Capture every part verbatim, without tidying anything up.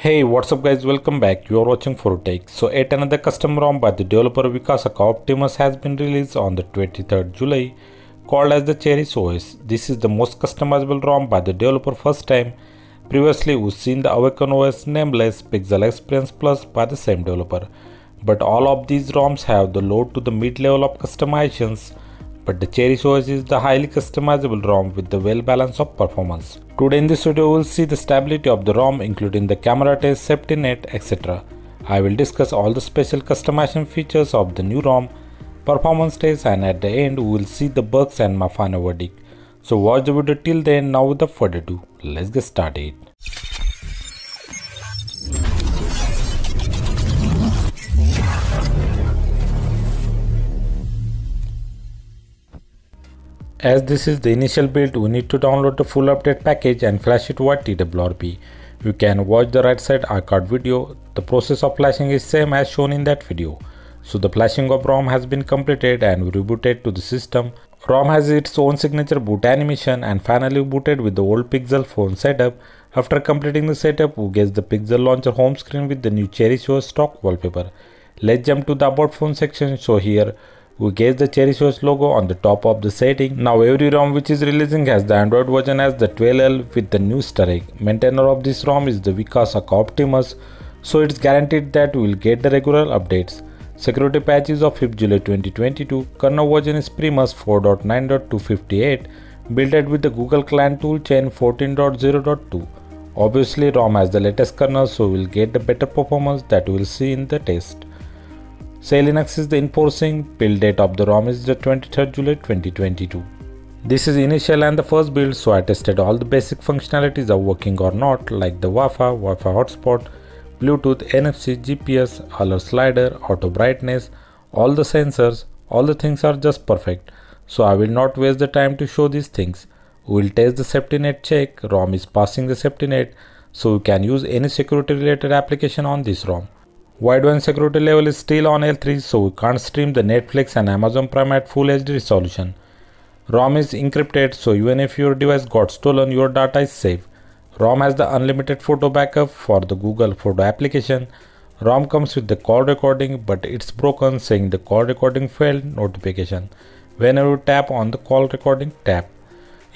Hey, what's up guys, welcome back. You are watching four U Tech. So yet another custom ROM by the developer Vikas Optimus has been released on the twenty-third of July, called as the Cherish O S. This is the most customizable ROM by the developer first time. Previously we've seen the Awaken O S, Nameless, Pixel Experience Plus by the same developer. But all of these ROMs have the low to the mid level of customizations. But the Cherish O S is the highly customizable ROM with the well balance of performance. Today in this video we will see the stability of the ROM including the camera test, safety net, et cetera. I will discuss all the special customization features of the new ROM, performance test, and at the end we will see the bugs and my final verdict. So watch the video till then. Now without further ado, let's get started. As this is the initial build, we need to download the full update package and flash it via T W R P. You can watch the right side archived video. The process of flashing is same as shown in that video. So the flashing of ROM has been completed and we rebooted to the system. ROM has its own signature boot animation and finally booted with the old Pixel phone setup. After completing the setup, we get the Pixel launcher home screen with the new Cherish O S stock wallpaper. Let's jump to the about phone section. So here we get the Cherish O S logo on the top of the setting. Now every ROM which is releasing has the Android version as the twelve L with the new star egg. Maintainer of this ROM is the Vikas Optimus, so it's guaranteed that we will get the regular updates. Security patch is of fifth of July twenty twenty-two. Kernel version is Primus four point nine point two five eight, built with the Google Clang toolchain fourteen point zero point two. Obviously ROM has the latest kernel, so we will get the better performance that we will see in the test. SELinux is the enforcing, build date of the ROM is the twenty-third of July twenty twenty-two. This is initial and the first build, so I tested all the basic functionalities are working or not, like the Wi-Fi, Wi-Fi hotspot, Bluetooth, N F C, G P S, alert slider, auto brightness, all the sensors, all the things are just perfect. So I will not waste the time to show these things. We will test the safety net check. ROM is passing the safety net, so you can use any security related application on this ROM. Widevine security level is still on L three, so we can't stream the Netflix and Amazon Prime at full H D resolution. ROM is encrypted, so even if your device got stolen, your data is safe. ROM has the unlimited photo backup for the Google Photo application. ROM comes with the call recording, but it's broken saying the call recording failed notification whenever you tap on the call recording tab.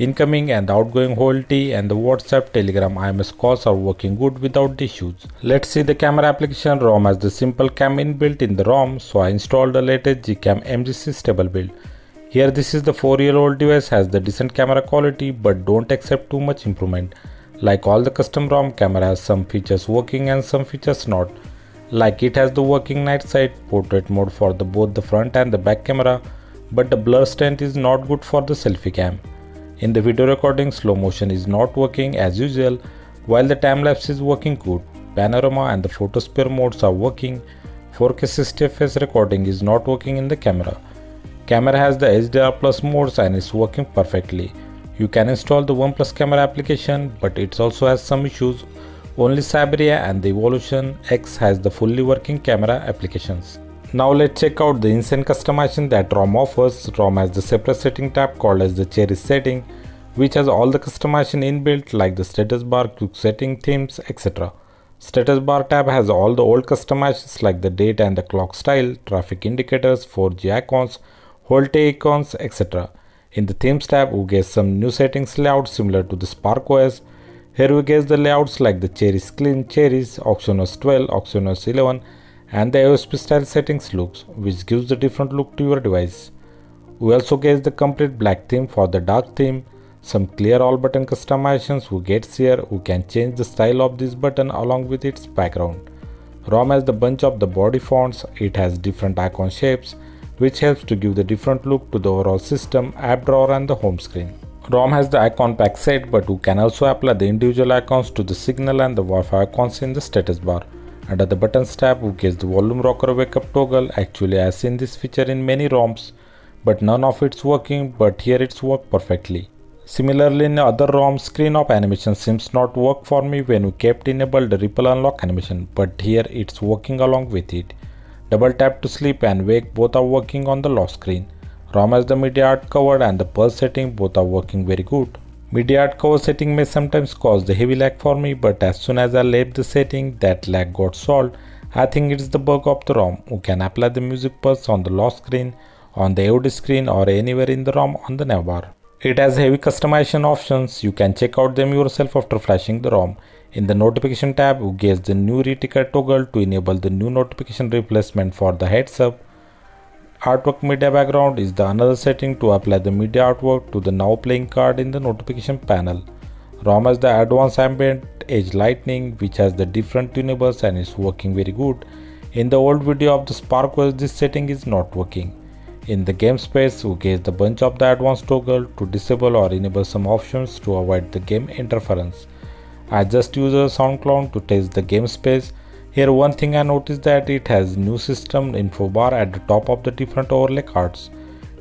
Incoming and outgoing VoLTE and the WhatsApp, Telegram, I M S calls are working good without the issues. Let's see the camera application. ROM has the Simple Cam inbuilt in the ROM, so I installed the latest Gcam M G C stable build. Here this is the four year old device, has the decent camera quality but don't accept too much improvement. Like all the custom ROM, camera has some features working and some features not. Like it has the working night sight, portrait mode for the both the front and the back camera, but the blur strength is not good for the selfie cam. In the video recording, slow motion is not working as usual, while the time lapse is working good. Panorama and the photosphere modes are working. four K sixty F P S recording is not working in the camera. Camera has the H D R plus modes and is working perfectly. You can install the OnePlus camera application, but it also has some issues. Only Syberia and the Evolution X has the fully working camera applications. Now let's check out the insane customization that ROM offers. ROM has the separate setting tab called as the Cherish setting, which has all the customization inbuilt like the status bar, quick setting, themes, et cetera. Status bar tab has all the old customizations like the date and the clock style, traffic indicators, four G icons, VoLTE icons, et cetera. In the themes tab, we get some new settings layout similar to the Spark O S. Here we get the layouts like the Cherish Clean, Cherish, OxygenOS twelve, OxygenOS eleven, and the A O S P style settings looks, which gives the different look to your device. We also get the complete black theme for the dark theme. Some clear all button customizations we get here. We can change the style of this button along with its background. ROM has the bunch of the body fonts. It has different icon shapes, which helps to give the different look to the overall system, app drawer, and the home screen. ROM has the icon pack set, but we can also apply the individual icons to the signal and the Wi-Fi icons in the status bar. Under the buttons tab, we get the volume rocker wake up toggle. Actually I have seen this feature in many ROMs, but none of it's working, but here it's worked perfectly. Similarly in other ROM, screen off animation seems not work for me when we kept enabled the ripple unlock animation, but here it's working along with it. Double tap to sleep and wake, both are working on the lock screen. ROM has the media art covered and the pulse setting, both are working very good. Mid-yard cover setting may sometimes cause the heavy lag for me, but as soon as I left the setting, that lag got solved. I think it's the bug of the ROM, who can apply the music pulse on the lock screen, on the A O D screen or anywhere in the ROM on the navbar. It has heavy customization options, you can check out them yourself after flashing the ROM. In the notification tab, you get the new reticker toggle to enable the new notification replacement for the heads up. Artwork media background is the another setting to apply the media artwork to the now playing card in the notification panel. ROM has the advanced ambient edge lighting, which has the different tunables and is working very good. In the old video of the Spark O S, this setting is not working. In the game space, you get the bunch of the advanced toggle to disable or enable some options to avoid the game interference. I just use a SoundCloud to test the game space. Here one thing I noticed that it has new system info bar at the top of the different overlay cards.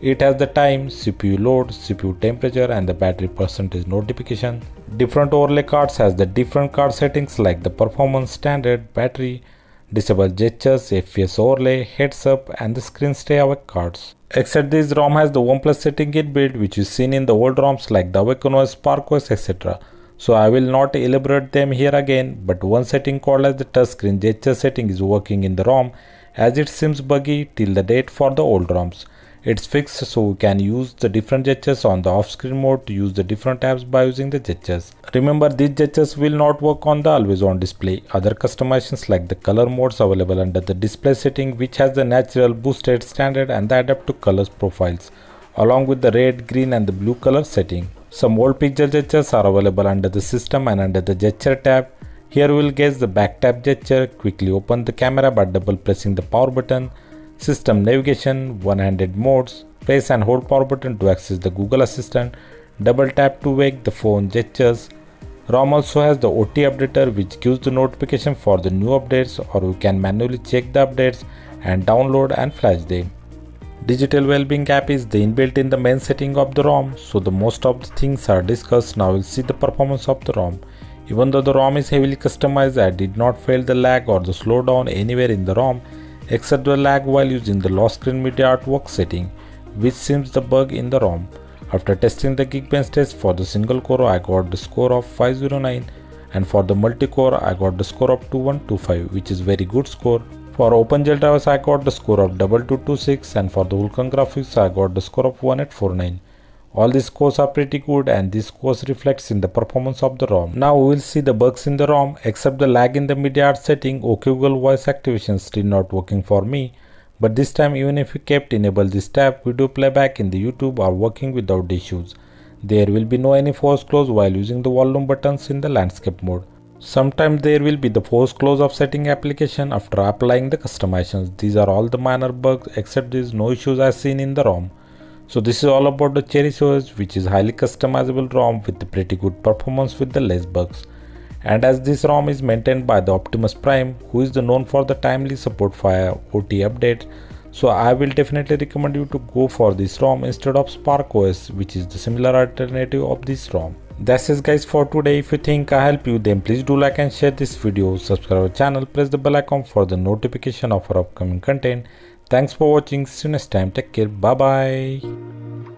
It has the time, C P U load, C P U temperature and the battery percentage notification. Different overlay cards has the different card settings like the performance, standard, battery, disable gestures, F P S overlay, heads up and the screen stay awake cards. Except this, ROM has the OnePlus setting inbuilt, which is seen in the old ROMs like the Awaken O S, Spark O S, et cetera. So I will not elaborate them here again, but one setting called as the touchscreen gesture setting is working in the ROM, as it seems buggy till the date for the old ROMs. It's fixed, so we can use the different gestures on the off-screen mode to use the different apps by using the gestures. Remember, these gestures will not work on the always-on display. Other customizations like the color modes available under the display setting, which has the natural, boosted, standard and the adaptive colors profiles, along with the red, green and the blue color setting. Some old pixel gestures are available under the system and under the gesture tab. Here we will guess the back tap gesture, quickly open the camera by double pressing the power button, system navigation, one-handed modes, press and hold power button to access the Google Assistant, double tap to wake the phone gestures. ROM also has the O T A updater, which gives the notification for the new updates, or you can manually check the updates and download and flash them. Digital Wellbeing app is the inbuilt in the main setting of the ROM, so the most of the things are discussed. Now we'll see the performance of the ROM. Even though the ROM is heavily customized, I did not feel the lag or the slowdown anywhere in the ROM, except the lag while using the lock screen media artwork setting, which seems the bug in the ROM. After testing the Geekbench test for the single core, I got the score of five oh nine, and for the multi-core I got the score of two one two five, which is very good score. For OpenGL drivers I got the score of two two two six, and for the Vulkan graphics I got the score of one eight four nine. All these scores are pretty good, and this scores reflects in the performance of the ROM. Now we will see the bugs in the ROM. Except the lag in the media art setting, OK Google voice activation still not working for me. But this time, even if you kept enable this tab, video playback in the YouTube are working without issues. There will be no any force close while using the volume buttons in the landscape mode. Sometimes there will be the force close of setting application after applying the customizations. These are all the minor bugs, except there is no issues as seen in the ROM. So this is all about the Cherish O S, which is highly customizable ROM with pretty good performance with the less bugs. And as this ROM is maintained by the Optimus Prime, who is the known for the timely support for O T A updates, so I will definitely recommend you to go for this ROM instead of Spark O S, which is the similar alternative of this ROM. That's it guys for today. If you think I help you, then please do like and share this video, subscribe our channel, press the bell icon for the notification of our upcoming content. Thanks for watching. See you next time. Take care. Bye bye.